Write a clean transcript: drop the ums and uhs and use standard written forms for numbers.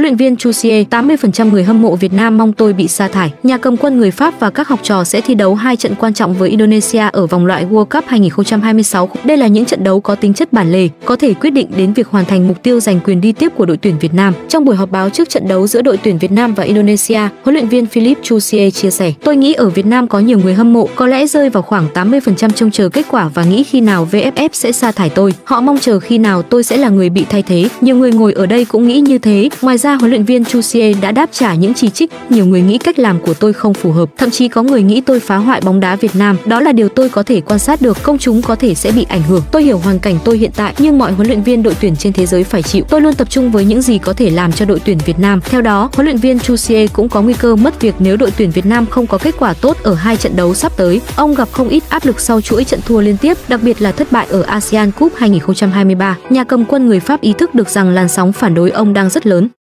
Huấn luyện viên Troussier, 80% người hâm mộ Việt Nam mong tôi bị sa thải. Nhà cầm quân người Pháp và các học trò sẽ thi đấu hai trận quan trọng với Indonesia ở vòng loại World Cup 2026. Đây là những trận đấu có tính chất bản lề, có thể quyết định đến việc hoàn thành mục tiêu giành quyền đi tiếp của đội tuyển Việt Nam. Trong buổi họp báo trước trận đấu giữa đội tuyển Việt Nam và Indonesia, huấn luyện viên Philippe Troussier chia sẻ: "Tôi nghĩ ở Việt Nam có nhiều người hâm mộ, có lẽ rơi vào khoảng 80% trông chờ kết quả và nghĩ khi nào VFF sẽ sa thải tôi. Họ mong chờ khi nào tôi sẽ là người bị thay thế. Nhiều người ngồi ở đây cũng nghĩ như thế." Ngoài ra, huấn luyện viên Troussier đã đáp trả những chỉ trích: "Nhiều người nghĩ cách làm của tôi không phù hợp, thậm chí có người nghĩ tôi phá hoại bóng đá Việt Nam. Đó là điều tôi có thể quan sát được. Công chúng có thể sẽ bị ảnh hưởng. Tôi hiểu hoàn cảnh tôi hiện tại, nhưng mọi huấn luyện viên đội tuyển trên thế giới phải chịu. Tôi luôn tập trung với những gì có thể làm cho đội tuyển Việt Nam." Theo đó, huấn luyện viên Troussier cũng có nguy cơ mất việc nếu đội tuyển Việt Nam không có kết quả tốt ở hai trận đấu sắp tới. Ông gặp không ít áp lực sau chuỗi trận thua liên tiếp, đặc biệt là thất bại ở Asian Cup 2023. Nhà cầm quân người Pháp ý thức được rằng làn sóng phản đối ông đang rất lớn.